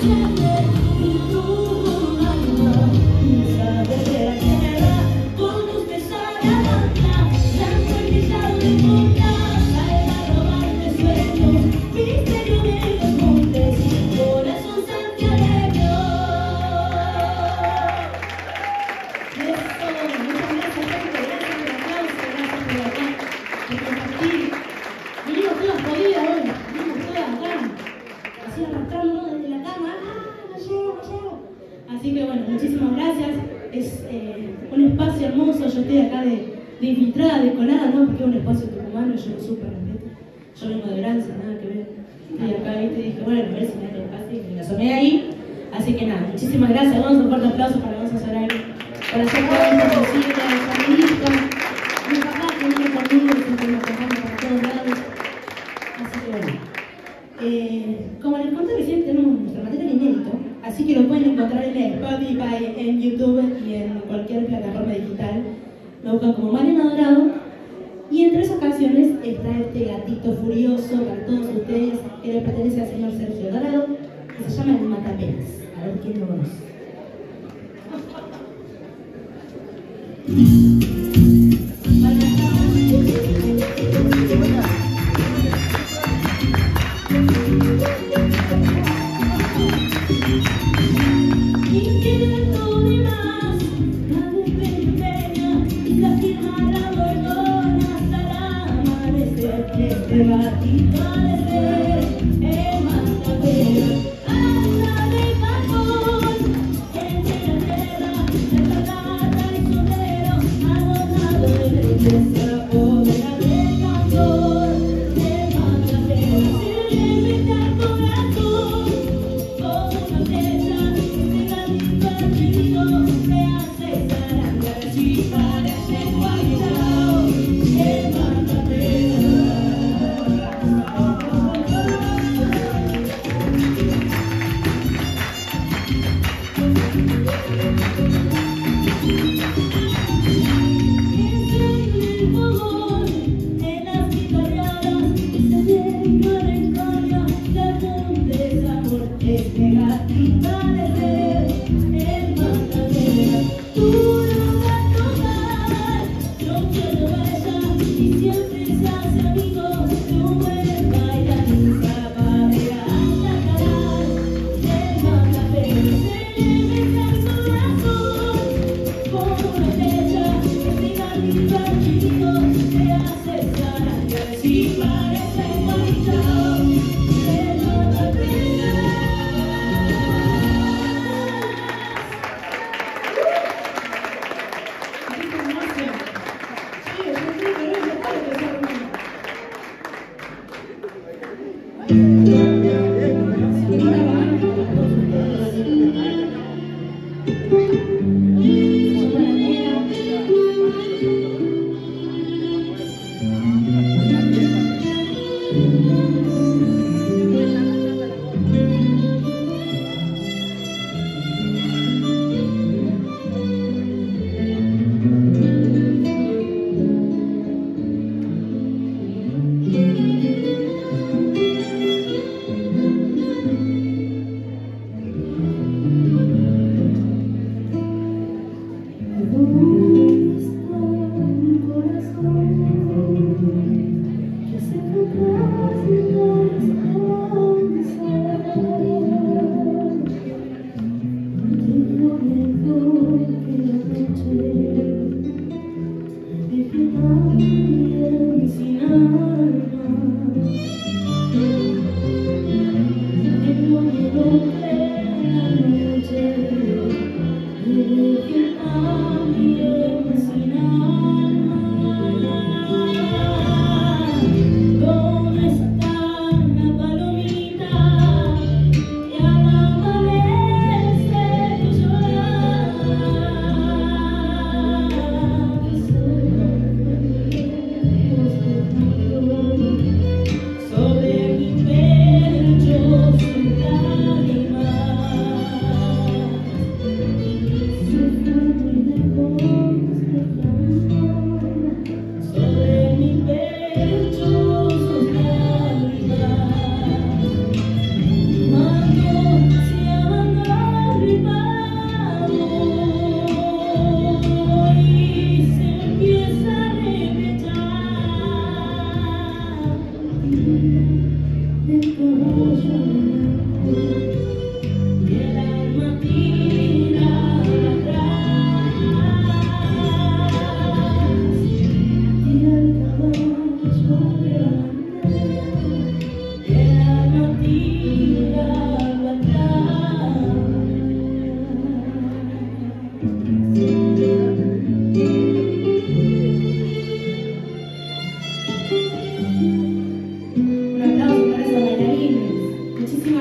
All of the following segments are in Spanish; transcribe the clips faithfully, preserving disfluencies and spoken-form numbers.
Sobre mi pecho su lágrima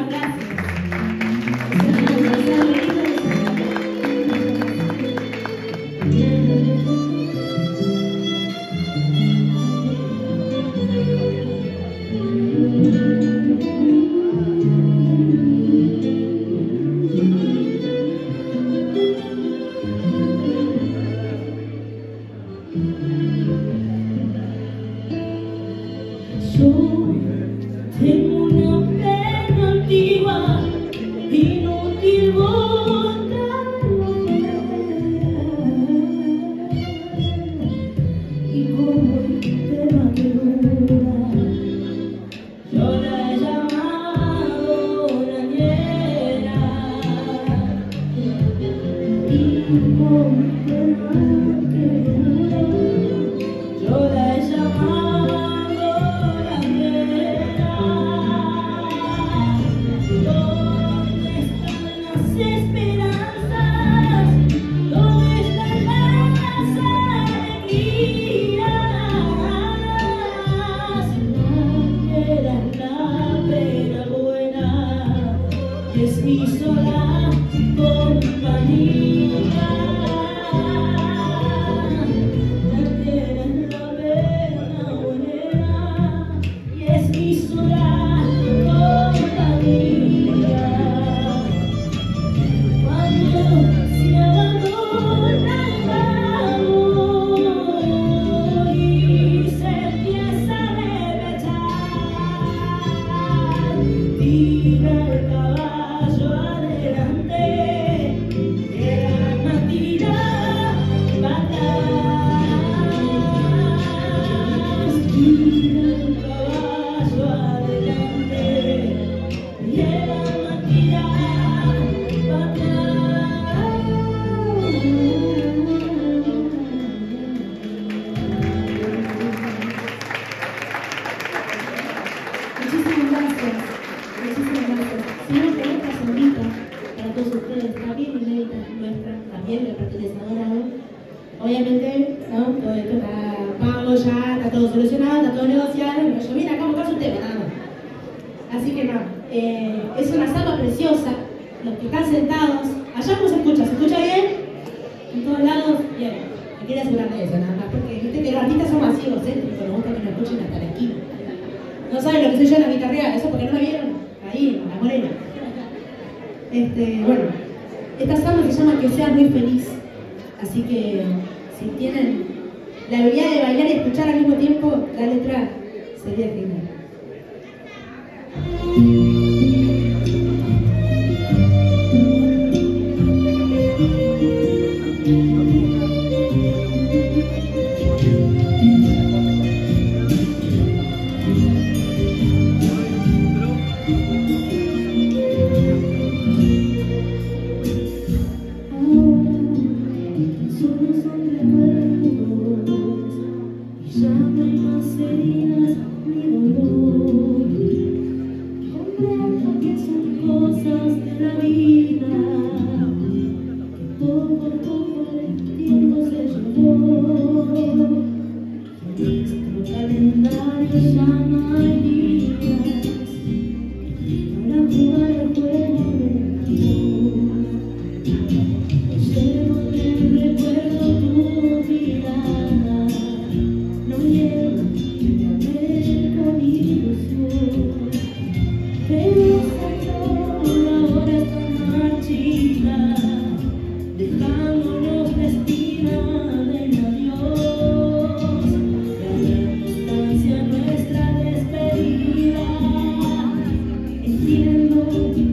Thank you.